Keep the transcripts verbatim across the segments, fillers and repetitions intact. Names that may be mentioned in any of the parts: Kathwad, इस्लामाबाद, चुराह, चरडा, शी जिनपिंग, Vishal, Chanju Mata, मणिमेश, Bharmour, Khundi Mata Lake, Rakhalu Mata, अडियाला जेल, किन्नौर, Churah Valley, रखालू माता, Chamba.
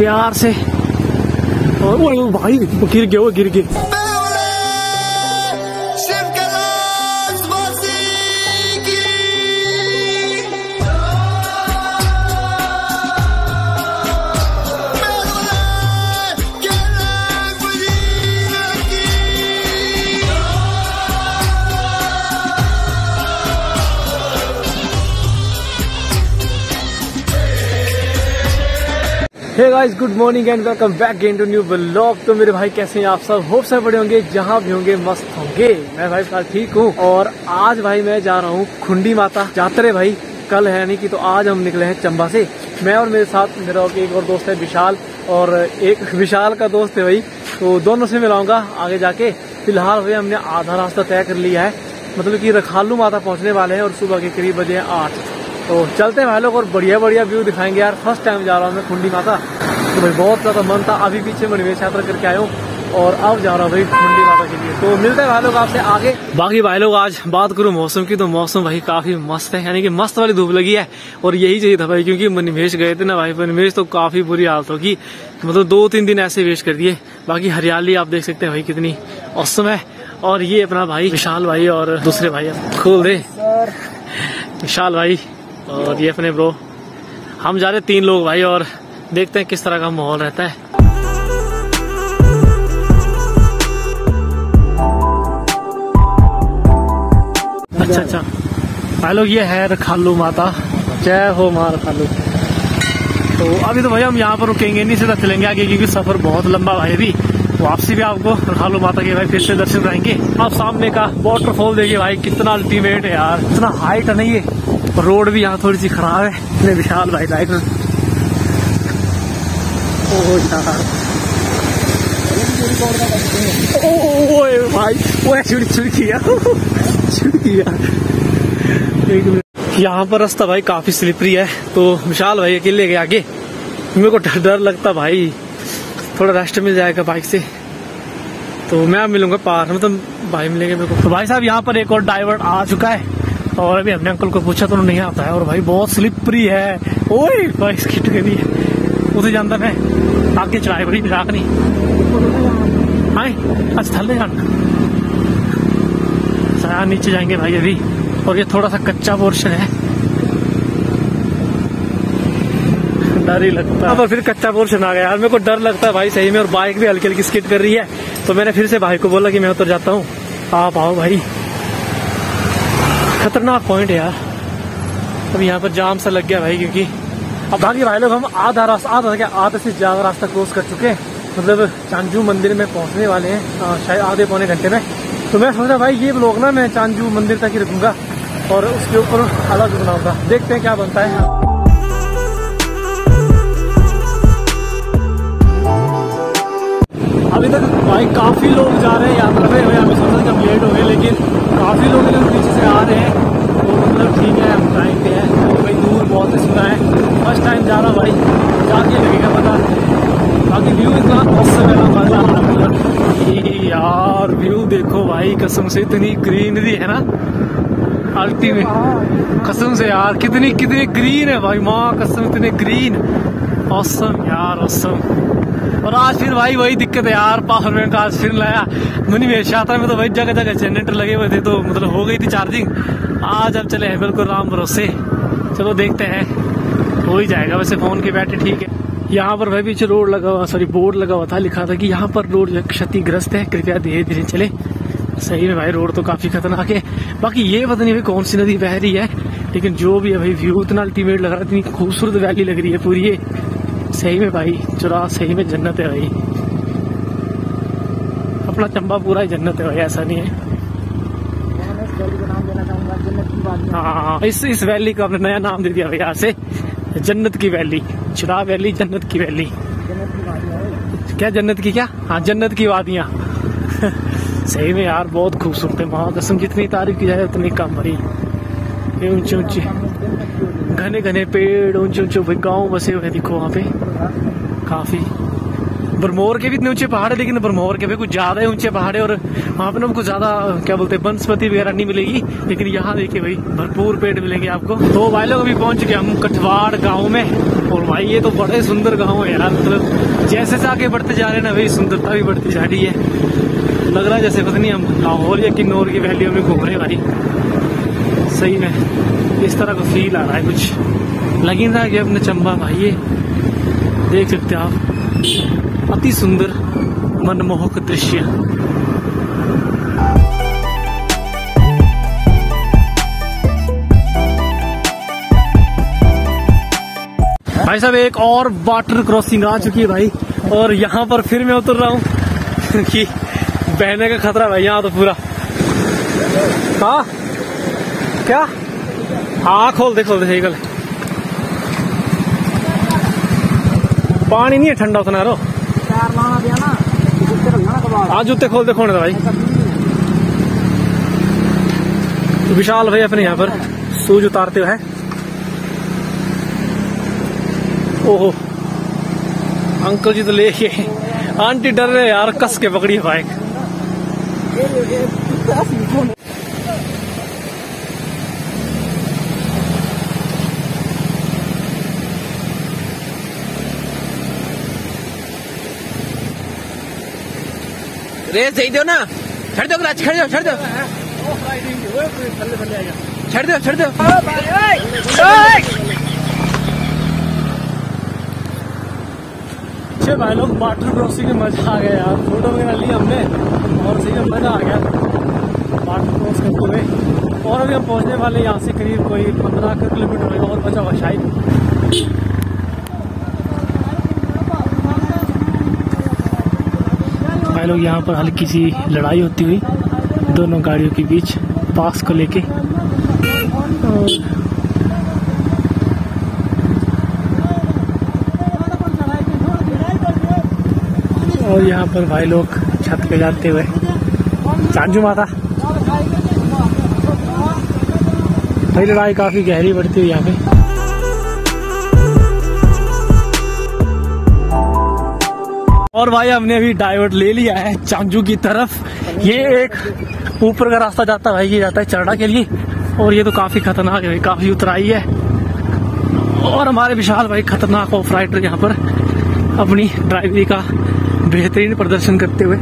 प्यार से। और वो भाई गिर गया, वो गिर गया। Hey guys, good morning and welcome back in to new vlog. तो मेरे भाई कैसे हैं आप सब? होप सब बड़े होंगे, जहाँ भी होंगे मस्त होंगे। मैं भाई फिलहाल ठीक हूँ। और आज भाई मैं जा रहा हूँ खुंडी माता जातरे। भाई कल है नहीं कि, तो आज हम निकले हैं चंबा से। मैं और मेरे साथ मेरा एक और दोस्त है विशाल, और एक विशाल का दोस्त है भाई, तो दोनों से मिलाऊंगा आगे जाके। फिलहाल भाई हमने आधा रास्ता तय कर लिया है, मतलब की रखालू माता पहुँचने वाले है और सुबह के करीब बजे आठ। तो चलते हैं भाई लोग, और बढ़िया बढ़िया व्यू दिखाएंगे यार। फर्स्ट टाइम जा रहा हूँ मैं खुंडी माता, तो भाई बहुत ज़्यादा मन था। अभी पीछे मणिमेश यात्रा करके आया हूँ और अब जा रहा हूँ भाई खुंडी माता के लिए। तो मिलते हैं भाई लोग आपसे आगे। बाकी भाई लोग आज बात करूँ मौसम की, तो मौसम भाई काफी मस्त है, यानी कि मस्त वाली धूप लगी है। और यही चाहिए था भाई, क्योंकि मणिमेश गए थे ना भाई, मणिमेश तो काफी बुरी हालत होगी, मतलब दो तीन दिन ऐसे वेस्ट कर दिए। बाकी हरियाली आप देख सकते हैं भाई कितनी औसम है। और ये अपना भाई विशाल भाई और दूसरे भाई खोल दे विशाल भाई, और ये अपने ब्रो। हम जा रहे तीन लोग भाई, और देखते हैं किस तरह का माहौल रहता है। अच्छा अच्छा भाई लोग, ये है रखालू माता। जय हो माँ रखालू। तो अभी तो भाई हम यहाँ पर रुकेंगे नहीं, सीधा चलेंगे आगे, क्योंकि सफर बहुत लंबा भाई। अभी वापसी भी आपको रखालू माता के भाई फिर से दर्शन कराएंगे। आप सामने का वाटरफॉल देखिए भाई, कितना अल्टीमेट है यार। इतना हाइट है नहीं है, रोड भी यहाँ थोड़ी सी खराब है। इतने विशाल भाई लाइट, ओए भाई ओए छिड़किया छिड़किया। यहाँ पर रास्ता भाई काफी स्लिपरी है, तो विशाल भाई अकेले गए आगे। मेरे को डर लगता भाई, थोड़ा रेस्ट मिल जाएगा बाइक से तो मैं मिलूंगा पार, मतलब भाई मिलेंगे मेरे को। तो भाई साहब यहाँ पर एक और डाइवर्ट आ चुका है, और अभी हमने अंकल को पूछा तो उन्हें नहीं आता है। और भाई बहुत स्लिपरी है, ओए भाई स्किट करी है, उसे जानता मैं आगे चलाए बड़ी मजाक नहीं आए। अच्छा थल सारा नीचे जाएंगे भाई अभी, और ये थोड़ा सा कच्चा पोर्शन है, डर ही लगता है। और फिर कच्चा पोर्शन आ गया यार, मेरे को डर लगता है भाई सही में। और बाइक भी हल्की हल्की स्किट कर रही है, तो मैंने फिर से भाई को बोला कि मैं उतर जाता हूँ, आप आओ भाई। खतरनाक पॉइंट है यार। अब यहाँ पर जाम सा लग गया भाई, क्योंकि अब बाकी भाई लोग हम आधा रास्ता आधा क्या आधे से ज्यादा रास्ता क्रॉस कर चुके हैं, मतलब चांजू मंदिर में पहुँचने वाले हैं शायद आधे पौने घंटे में। तो मैं सोच रहा भाई ये ब्लॉग ना मैं चांजू मंदिर तक ही रखूंगा, और उसके ऊपर अलग बनाऊंगा। देखते हैं क्या बनता है। अभी तक भाई काफी लोग जा रहे हैं यात्रा में, हमें सोचा जब लेट हो गए, लेकिन काफी लोग इधर पीछे से आ रहे हैं, तो मतलब ठीक है हम जाएंगे हैं। भाई दूर बहुत ही सुना है, फर्स्ट टाइम जा रहा भाई, जाके लगेगा पता। बाकी व्यू इतना मौसम है ना भाई यार, व्यू देखो भाई कसम से, इतनी ग्रीनरी है ना अल्टीमेट, कसम से यार कितनी कितनी ग्रीन है भाई, माँ कसम इतने ग्रीन, औसम यार औसम। और आज फिर भाई वही दिक्कत है यार, पावर बैंक आज फिर लाया। मणिमेश यात्रा में तो भाई जगह जगह जनरेटर लगे हुए थे, तो मतलब हो गई थी चार्जिंग। आज अब चले हैं बिल्कुल राम भरोसे, चलो देखते हैं हो ही जाएगा। वैसे फोन की बैटरी ठीक है। यहाँ पर भाई पीछे रोड लगा हुआ, सॉरी बोर्ड लगा हुआ था, लिखा था कि यहाँ पर रोड क्षतिग्रस्त है, कृपया धीरे धीरे चले। सही में भाई रोड तो काफी खतरनाक है। बाकी ये पता नहीं भाई कौन सी नदी बह रही है, लेकिन जो भी है भाई व्यू इतना अल्टीमेट लग रहा है, इतनी खूबसूरत वैली लग रही है पूरी ये। सही में भाई चुराह सही में जन्नत है भाई, अपना चंबा पूरा ही जन्नत है भाई, ऐसा नहीं है। हाँ इस इस वैली को आपने नया नाम दे दिया भाई, यहाँ से जन्नत की वैली, चुराह वैली जन्नत की वैली, क्या जन्नत की क्या, हाँ जन्नत की वादियाँ। सही में यार बहुत खूबसूरत है वहाँ कसम, जितनी तारीफ की जाए उतनी कम भरी। ये ऊंची ऊंची घने घने पेड़, ऊंचे ऊंचे गाँव बसे हुए, देखो वहाँ पे काफी भरमौर के भी इतने ऊंचे पहाड़ है, लेकिन भरमौर के भी कुछ ज्यादा ऊंचे पहाड़ है और वहाँ पे ना कुछ ज्यादा क्या बोलते हैं बनस्पति वगैरह नहीं मिलेगी, लेकिन यहाँ देखिए भाई भरपूर पेड़ मिलेंगे आपको। तो भाई लोग अभी पहुंच गए हम कठवाड़ गाँव में, और भाई ये तो बड़े सुंदर गाँव है यार, मतलब जैसे से आगे बढ़ते जा रहे हैं ना भाई सुंदरता भी बढ़ती जा रही है, लग रहा है जैसे पता नहीं हम लाहौर या किन्नौर की वैलियों में घूम रहे हैं भाई, सही में इस तरह का फील आ रहा है कुछ, लग ही रहा है कि अपने चंबा भाई ये देख सकते हैं आप, अति सुंदर मनमोहक दृश्य। भाई साहब एक और वाटर क्रॉसिंग आ चुकी है भाई, और यहाँ पर फिर मैं उतर रहा हूँ क्योंकि बहने का खतरा भाई यहाँ तो पूरा। हाँ क्या, हाँ खोल दे खोल दे सही, कल पानी नहीं है ठंडा उतना रो, आज जूते खोल दे खोने भाई। तो विशाल भाई अपने यहाँ पर सूज उतारते हैं। ओहो अंकल जी तो लेके, आंटी डर रहे यार, कस के पकड़ी है बाइक। रेस दे दो ना, छड़ दो क्लच, छड़ दो छड़ दो छड़ दो छड़ दो। अच्छे भाई लोग वाटर क्रॉसिंग में मजा आ गया यार, फोटो वगैरह लिया हमने और सही में मजा आ गया वाटर क्रॉस करते हुए। और अभी हम पहुंचने वाले यहाँ से करीब कोई पंद्रह किलोमीटर होगा और बचा हुआ शायद। लोग यहाँ पर हल्की सी लड़ाई होती हुई दोनों गाड़ियों के बीच पास को लेके, और यहाँ पर भाई लोग छत पे जाते हुए चांजू माता, भाई लड़ाई काफी गहरी बढ़ती हुई यहाँ पे। और भाई हमने अभी डाइवर्ट ले लिया है चांजू की तरफ, ये एक ऊपर का रास्ता जाता है भाई, ये जाता है चरडा के लिए, और ये तो काफी खतरनाक है, काफी उतराई है। और हमारे विशाल भाई खतरनाक ऑफ राइडर यहाँ पर अपनी ड्राइवरी का बेहतरीन प्रदर्शन करते हुए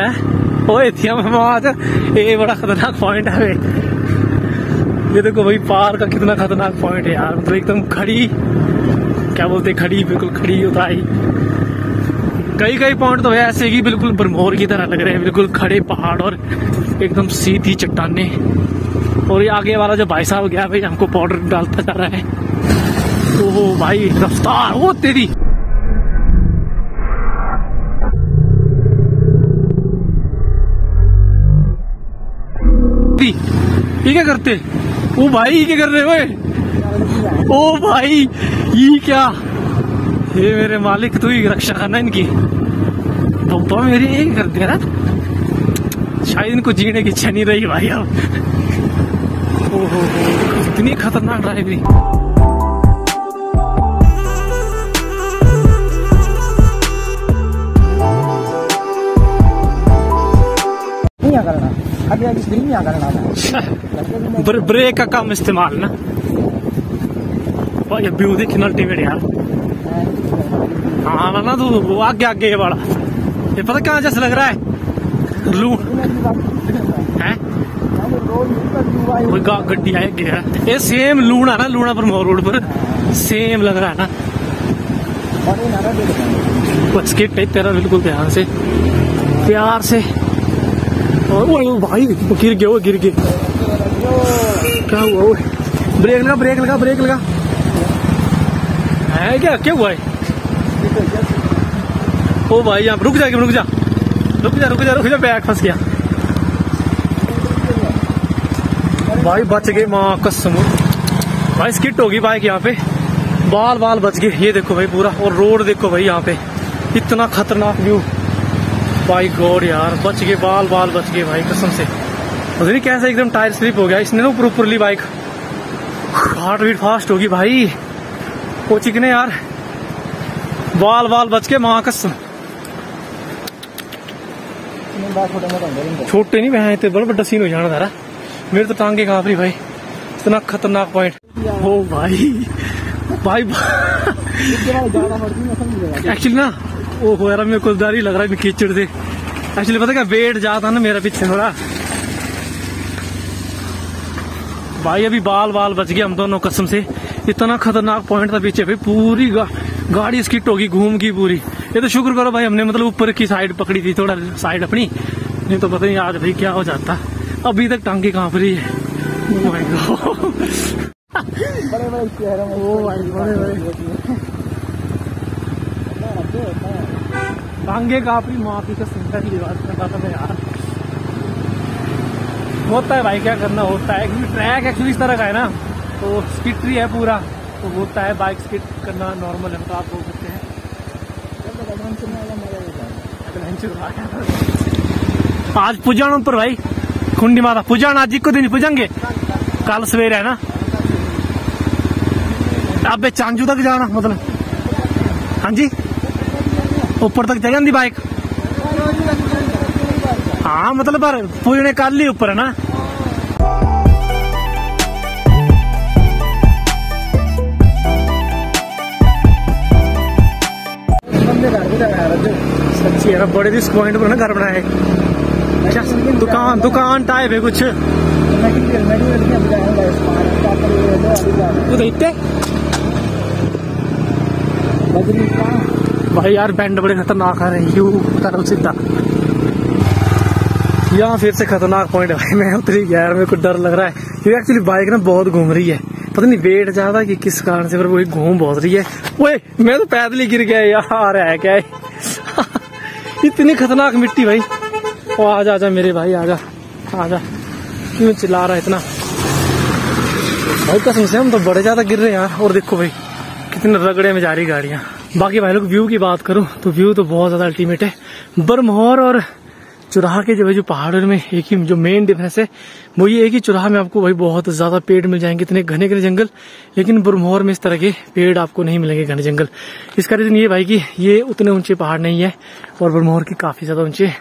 है। ओए थिया ये बड़ा खतरनाक पॉइंट है, ये देखो भाई पार का कितना खतरनाक पॉइंट है यार, मतलब एकदम खड़ी क्या बोलते खड़ी, बिल्कुल खड़ी उतराई। कई कई पॉइंट तो है ऐसे कि बिल्कुल भरमौर की तरह लग रहे हैं, बिल्कुल खड़े पहाड़ और एकदम सीधी चट्टाने। और ये आगे वाला जो भाई साहब गया भाई हमको पाउडर डालता जा रहा है, तो वो भाई रफ्तार वो तेरी। ये क्या करते वो भाई, ये क्या कर रहे हैं ओ भाई, ये क्या ये मेरे मालिक तू ही रक्षा करना इनकी, तो मेरी ये कर दे ना, शायद इनको जीने की इच्छा नहीं रही भाई अब। ओहो इतनी खतरनाक ड्राइवरी। ब्रेक का कम इस्तेमाल ना, ये व्यू देखिए अल्टीमेट यार। हाँ ना तू वो आगे आगे ये वाला ये पता कहाँ जैसा लग रहा है लू हैं, गड्डी आए गया ये सेम लूना ना, लूना पर मोर रोड पर सेम लग रहा है ना, बच के टाइप तेरा बिल्कुल ध्यान से प्यार से। और वो भाई गिर गया, वो गिर गया, क्या हुआ वो, ब्रेक लगा ब्रेक लगा ब्रेक लगा है क्या, क्या हुआ है ओ भाई यहाँ रुक जा रुक जा रुक जा रुक जा रुक जा, बैग फंस गया भाई, बच गए माँ कसम भाई, स्किट होगी बाइक यहाँ पे, बाल बाल बच गए। ये देखो भाई पूरा, और रोड देखो भाई यहाँ पे इतना खतरनाक व्यू, भाई गॉड यार बच गए बाल बाल बच गए भाई कसम से, पता नहीं कैसे एकदम टायर स्लिप हो गया इसने ना, ऊपर ऊपर ली बाइक, हार्ट बीट फास्ट होगी भाई वो चिकने यार बाल बाल बच के मां कसम छोटे नहीं बहन इतने बड़ा बड़ा सीन हो जाना था। मेरे तो टांगे कांप रही भाई, इतना खतरनाक पॉइंट। ओ भाई भाई एक्चुअली ना वो हो यार मेरे को डर ही लग रहा है कीचड़ से। एक्चुअली पता क्या वेट जाता ना मेरा पीछे थोड़ा भाई। अभी बाल बाल बच गए हम दोनों कसम से। इतना खतरनाक पॉइंट था पीछे भाई, पूरी गा, गाड़ी स्किट होगी घूम की पूरी। ये तो शुक्र करो भाई हमने मतलब ऊपर की साइड पकड़ी थी थोड़ा साइड अपनी, नहीं तो पता नहीं आज भाई क्या हो जाता। अभी तक टांगे कांप रही है। oh my God बड़े बड़े शहरों में वो भाई बड़े बड़े टांगे कांप रही माँ पी का सुंदर की बात करता था मैं यार। होता है भाई क्या करना होता है, क्योंकि ट्रैक एक्चुअली इस तरह का है ना तो स्किटरी है पूरा, तो होता है बाइक स्किट करना नॉर्मल है। तो आप बोल सकते हैं आज पूजन ऊपर भाई खुंडी माता पूजन आज इक्को दिन पूजेंगे कल सवेरे है ना। अब चांजू तक जाना मतलब हाँ जी ऊपर तक जाएगी बाइक हाँ मतलब पर पूजने कल ही ऊपर है ना। सच्ची यार बड़े रिस्क पॉइंट पर ना घर बनाया है। दुकान दुकान टाइप है कुछ भाई यार बैंड बड़े खतरनाक आ रहे हैं। यू बता रहा हूँ सीधा यहाँ फिर से खतरनाक पॉइंट है भाई। मैं उतरी गया यार मेरे को डर लग रहा है क्योंकि एक्चुअली बाइक ना बहुत घूम रही है, पता नहीं वेट ज्यादा कि किस कारण से, पर वही घूम बहुत रही है। ओए मैं तो पैदल ही गिर गया यार है क्या इतनी खतरनाक मिट्टी भाई। ओ आजा आजा मेरे भाई आजा आजा क्यों चिल्ला रहा है इतना भाई कसम से। हम तो बड़े ज्यादा गिर रहे हैं यार। और देखो भाई कितने रगड़े में जा रही गाड़ियाँ। बाकी भाई लोग व्यू की बात करूँ तो व्यू तो बहुत ज्यादा अल्टीमेट है। भरमौर और चुराह के जो है जो पहाड़ों में एक ही जो मेन डिफरेंस है वो ये है कि चुराह में आपको भाई बहुत ज्यादा पेड़ मिल जाएंगे, इतने घने घने जंगल, लेकिन भरमौर में इस तरह के पेड़ आपको नहीं मिलेंगे घने जंगल। इसका रीजन ये भाई कि ये उतने ऊंचे पहाड़ नहीं है और भरमौर की काफी ज्यादा ऊंचे है,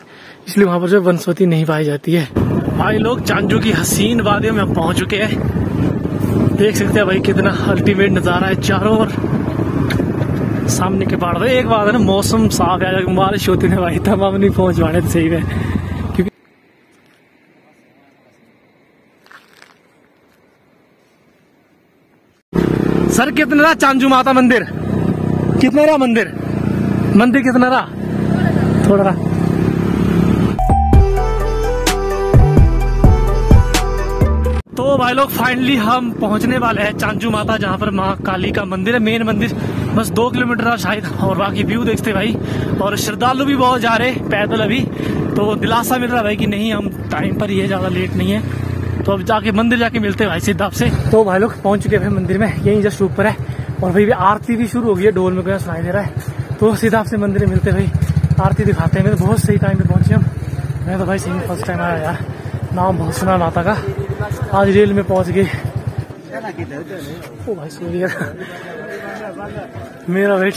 इसलिए वहां पर जो वनस्पति नहीं पाई जाती है। भाई लोग चांजू की हसीन वादियों में पहुंच चुके हैं। देख सकते हैं भाई कितना अल्टीमेट नजारा है चारों ओर सामने के पहाड़। एक बात है ना मौसम साफ है, बारिश होती है भाई तब हम नहीं पहुंच पाने तो सही है क्योंकि सर कितना रहा चांजू माता मंदिर कितना रहा मंदिर मंदिर कितना रहा थोड़ा रहा। तो भाई लोग फाइनली हम पहुंचने वाले हैं चांजू माता, जहां पर माँ काली का मंदिर है मेन मंदिर। बस दो किलोमीटर रहा शायद। और बाकी व्यू देखते भाई, और श्रद्धालु भी बहुत जा रहे हैं पैदल। अभी तो दिलासा मिल रहा है भाई कि नहीं हम टाइम पर ही है, ज्यादा लेट नहीं है। तो अब जाके मंदिर जाके मिलते हैं भाई सीधा आपसे। तो भाई लोग पहुंच चुके हैं मंदिर में, यहीं जस्ट ऊपर है। और भाई भी आरती भी शुरू हो गई है, ढोल में कोई सुनाई दे रहा है। तो सीधा आपसे मंदिर में मिलते भाई, आरती दिखाते हैं। तो बहुत सही टाइम पर पहुंचे हम। मैं तो भाई सही फर्स्ट टाइम आया यार, नाम बहुत सुना माता का। आज रेल में पहुंच गए। ओ भाई सूर्य मेरा वेट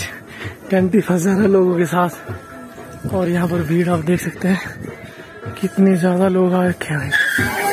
टेंटी फंसा है लोगों के साथ। और यहाँ पर भीड़ आप देख सकते हैं कितने ज्यादा लोग आ रखे हैं।